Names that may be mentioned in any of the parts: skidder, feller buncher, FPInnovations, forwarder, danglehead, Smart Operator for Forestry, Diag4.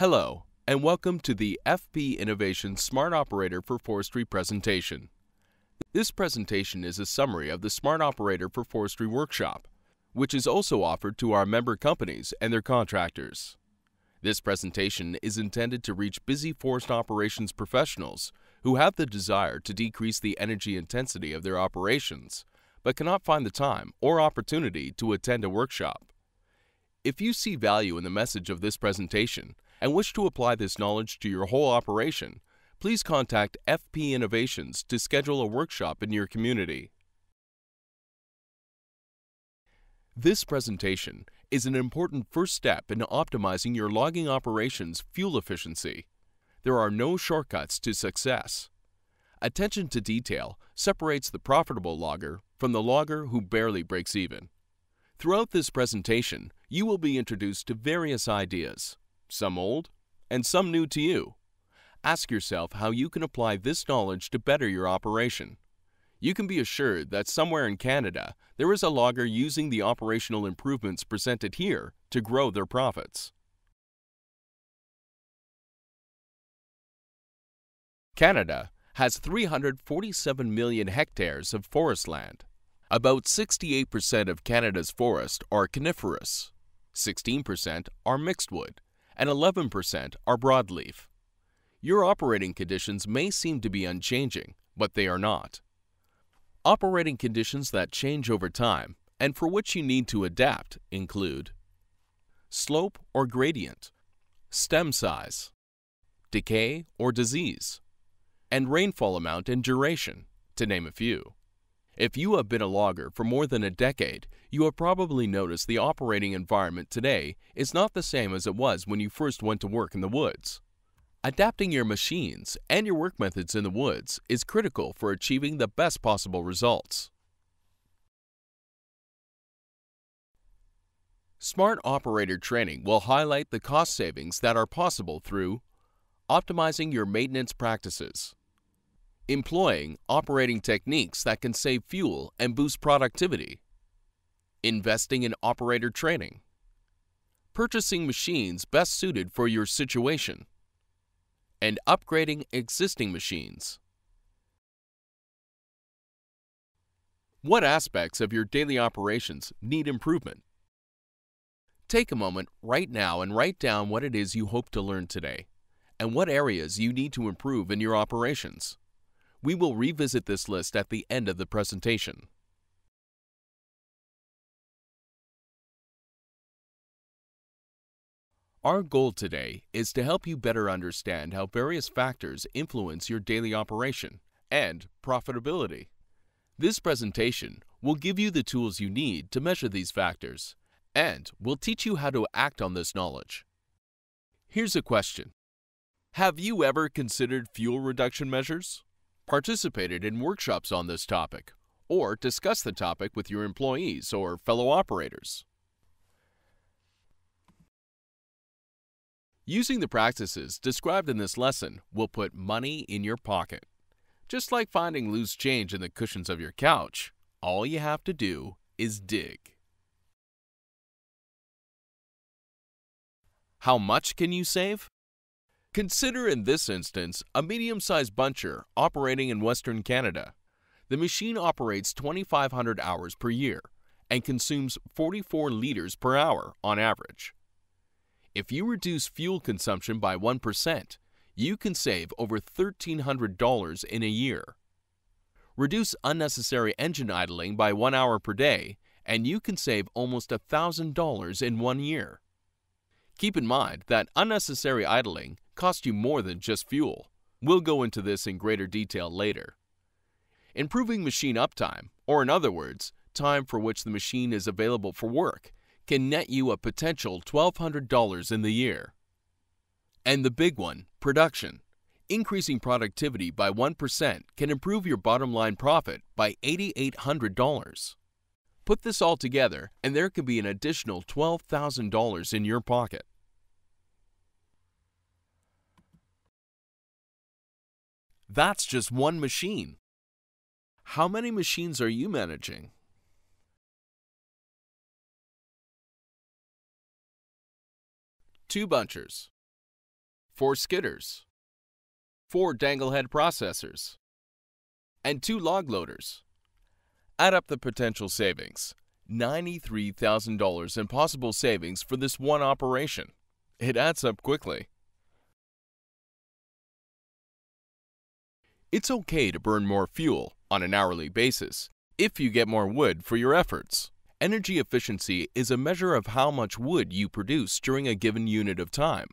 Hello, and welcome to the FPInnovations Smart Operator for Forestry presentation. This presentation is a summary of the Smart Operator for Forestry workshop, which is also offered to our member companies and their contractors. This presentation is intended to reach busy forest operations professionals who have the desire to decrease the energy intensity of their operations, but cannot find the time or opportunity to attend a workshop. If you see value in the message of this presentation, and wish to apply this knowledge to your whole operation, please contact FPInnovations to schedule a workshop in your community. This presentation is an important first step in optimizing your logging operation's fuel efficiency. There are no shortcuts to success. Attention to detail separates the profitable logger from the logger who barely breaks even. Throughout this presentation, you will be introduced to various ideas, some old, and some new to you. Ask yourself how you can apply this knowledge to better your operation. You can be assured that somewhere in Canada, there is a logger using the operational improvements presented here to grow their profits. Canada has 347 million hectares of forest land. About 68% of Canada's forests are coniferous, 16% are mixedwood, and 11% are broadleaf. Your operating conditions may seem to be unchanging, but they are not. Operating conditions that change over time and for which you need to adapt include slope or gradient, stem size, decay or disease, and rainfall amount and duration, to name a few. If you have been a logger for more than a decade, you have probably noticed the operating environment today is not the same as it was when you first went to work in the woods. Adapting your machines and your work methods in the woods is critical for achieving the best possible results. Smart operator training will highlight the cost savings that are possible through optimizing your maintenance practices, employing operating techniques that can save fuel and boost productivity, investing in operator training, purchasing machines best suited for your situation, and upgrading existing machines. What aspects of your daily operations need improvement? Take a moment right now and write down what it is you hope to learn today, and what areas you need to improve in your operations. We will revisit this list at the end of the presentation. Our goal today is to help you better understand how various factors influence your daily operation and profitability. This presentation will give you the tools you need to measure these factors and will teach you how to act on this knowledge. Here's a question. Have you ever considered fuel reduction measures? Participated in workshops on this topic, or discuss the topic with your employees or fellow operators? Using the practices described in this lesson will put money in your pocket. Just like finding loose change in the cushions of your couch, all you have to do is dig. How much can you save? Consider in this instance a medium-sized buncher operating in Western Canada. The machine operates 2,500 hours per year and consumes 44 liters per hour on average. If you reduce fuel consumption by 1%, you can save over $1,300 in a year. Reduce unnecessary engine idling by 1 hour per day, and you can save almost $1,000 in 1 year. Keep in mind that unnecessary idling cost you more than just fuel. We'll go into this in greater detail later. Improving machine uptime, or in other words, time for which the machine is available for work, can net you a potential $1,200 in the year. And the big one, production. Increasing productivity by 1% can improve your bottom line profit by $8,800. Put this all together and there could be an additional $12,000 in your pocket. That's just one machine. How many machines are you managing? Two bunchers. 4 skidders, 4 danglehead processors, and 2 log loaders. Add up the potential savings, $93,000 in possible savings for this one operation. It adds up quickly. It's okay to burn more fuel on an hourly basis if you get more wood for your efforts. Energy efficiency is a measure of how much wood you produce during a given unit of time,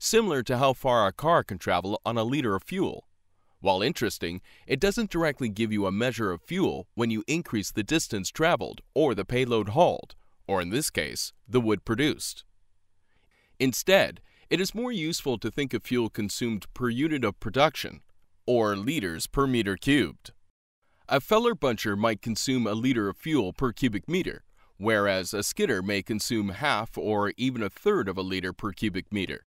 similar to how far a car can travel on a liter of fuel. While interesting, it doesn't directly give you a measure of fuel when you increase the distance traveled or the payload hauled, or in this case, the wood produced. Instead, it is more useful to think of fuel consumed per unit of production, or liters per meter cubed. A feller buncher might consume a liter of fuel per cubic meter, whereas a skidder may consume half or even a third of a liter per cubic meter.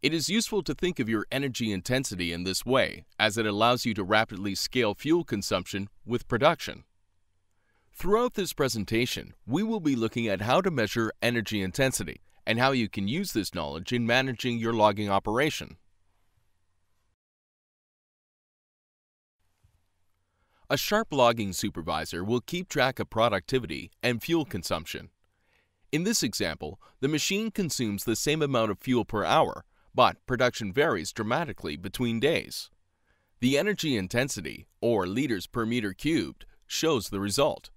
It is useful to think of your energy intensity in this way, as it allows you to rapidly scale fuel consumption with production. Throughout this presentation, we will be looking at how to measure energy intensity and how you can use this knowledge in managing your logging operation. A sharp logging supervisor will keep track of productivity and fuel consumption. In this example, the machine consumes the same amount of fuel per hour, but production varies dramatically between days. The energy intensity, or liters per meter cubed, shows the result.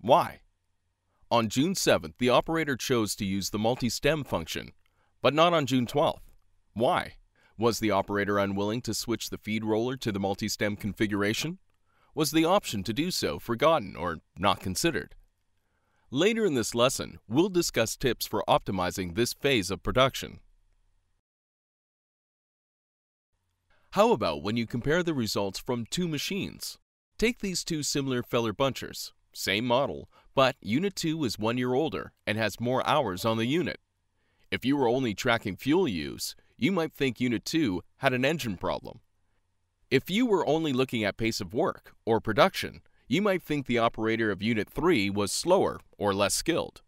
Why? On June 7th, the operator chose to use the multi-stem function, but not on June 12th. Why? Was the operator unwilling to switch the feed roller to the multi-stem configuration? Was the option to do so forgotten or not considered? Later in this lesson, we'll discuss tips for optimizing this phase of production. How about when you compare the results from two machines? Take these two similar feller bunchers, same model, but Unit 2 is 1 year older and has more hours on the unit. If you were only tracking fuel use, you might think Unit 2 had an engine problem. If you were only looking at pace of work or production, you might think the operator of Unit 3 was slower or less skilled.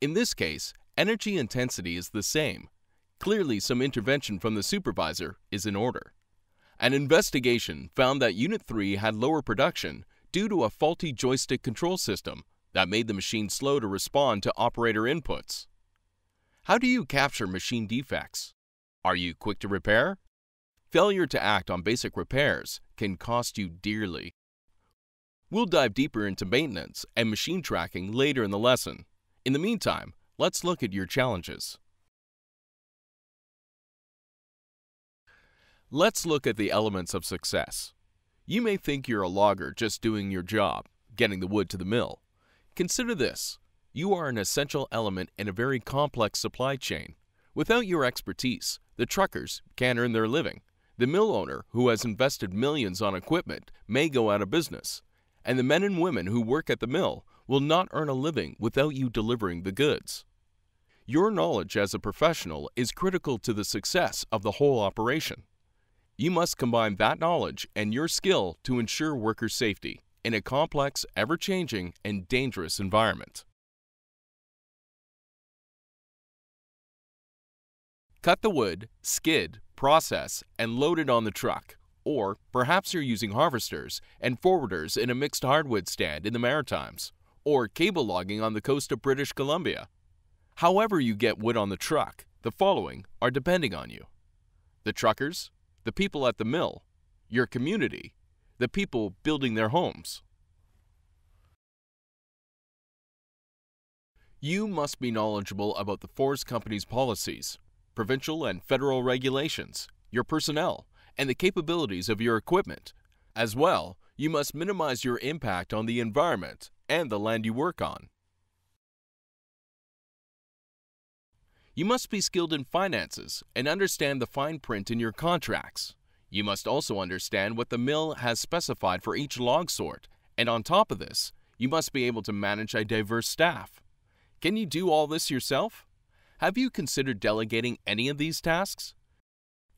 In this case, energy intensity is the same. Clearly, some intervention from the supervisor is in order. An investigation found that Unit 3 had lower production due to a faulty joystick control system that made the machine slow to respond to operator inputs. How do you capture machine defects? Are you quick to repair? Failure to act on basic repairs can cost you dearly. We'll dive deeper into maintenance and machine tracking later in the lesson. In the meantime, let's look at your challenges. Let's look at the elements of success. You may think you're a logger just doing your job, getting the wood to the mill. Consider this: you are an essential element in a very complex supply chain. Without your expertise, the truckers can't earn their living. The mill owner, who has invested millions on equipment, may go out of business. And the men and women who work at the mill will not earn a living without you delivering the goods. Your knowledge as a professional is critical to the success of the whole operation. You must combine that knowledge and your skill to ensure worker safety in a complex, ever-changing, and dangerous environment. Cut the wood, skid, process, and load it on the truck. Or perhaps you're using harvesters and forwarders in a mixed hardwood stand in the Maritimes, or cable logging on the coast of British Columbia. However you get wood on the truck, the following are depending on you: the truckers, the people at the mill, your community, the people building their homes. You must be knowledgeable about the forest company's policies, provincial and federal regulations, your personnel, and the capabilities of your equipment. As well, you must minimize your impact on the environment and the land you work on. You must be skilled in finances and understand the fine print in your contracts. You must also understand what the mill has specified for each log sort, and on top of this, you must be able to manage a diverse staff. Can you do all this yourself? Have you considered delegating any of these tasks?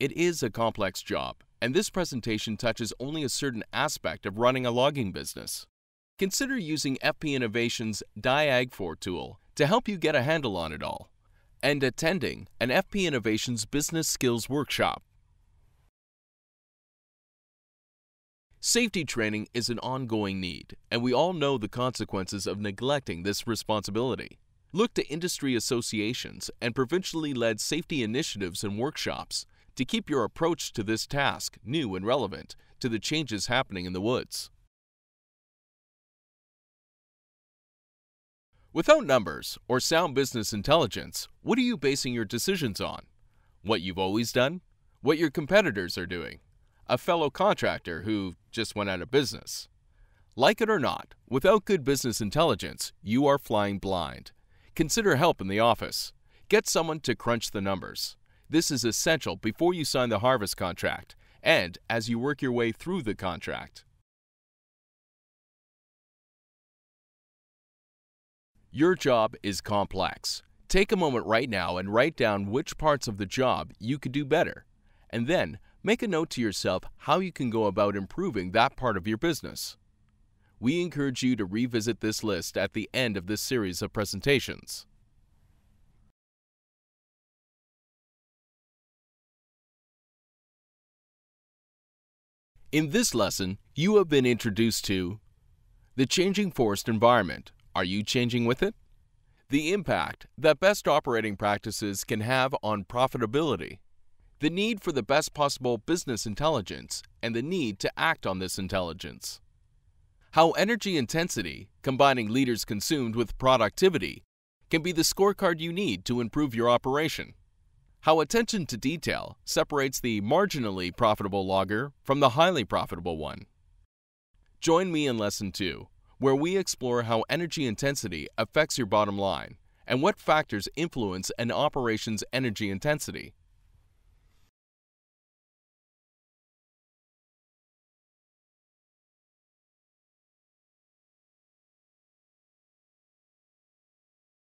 It is a complex job, and this presentation touches only a certain aspect of running a logging business. Consider using FPInnovations' Diag4 tool to help you get a handle on it all. and attending an FP Innovations Business Skills Workshop. Safety training is an ongoing need, and we all know the consequences of neglecting this responsibility. Look to industry associations and provincially led safety initiatives and workshops to keep your approach to this task new and relevant to the changes happening in the woods. Without numbers or sound business intelligence, what are you basing your decisions on? What you've always done? What your competitors are doing? A fellow contractor who just went out of business? Like it or not, without good business intelligence, you are flying blind. Consider help in the office. Get someone to crunch the numbers. This is essential before you sign the harvest contract and as you work your way through the contract. Your job is complex. Take a moment right now and write down which parts of the job you could do better. And then make a note to yourself how you can go about improving that part of your business. We encourage you to revisit this list at the end of this series of presentations. In this lesson, you have been introduced to the changing forest environment. Are you changing with it? The impact that best operating practices can have on profitability. The need for the best possible business intelligence and the need to act on this intelligence. How energy intensity, combining liters consumed with productivity, can be the scorecard you need to improve your operation. How attention to detail separates the marginally profitable logger from the highly profitable one. Join me in Lesson 2. Where we explore how energy intensity affects your bottom line and what factors influence an operation's energy intensity.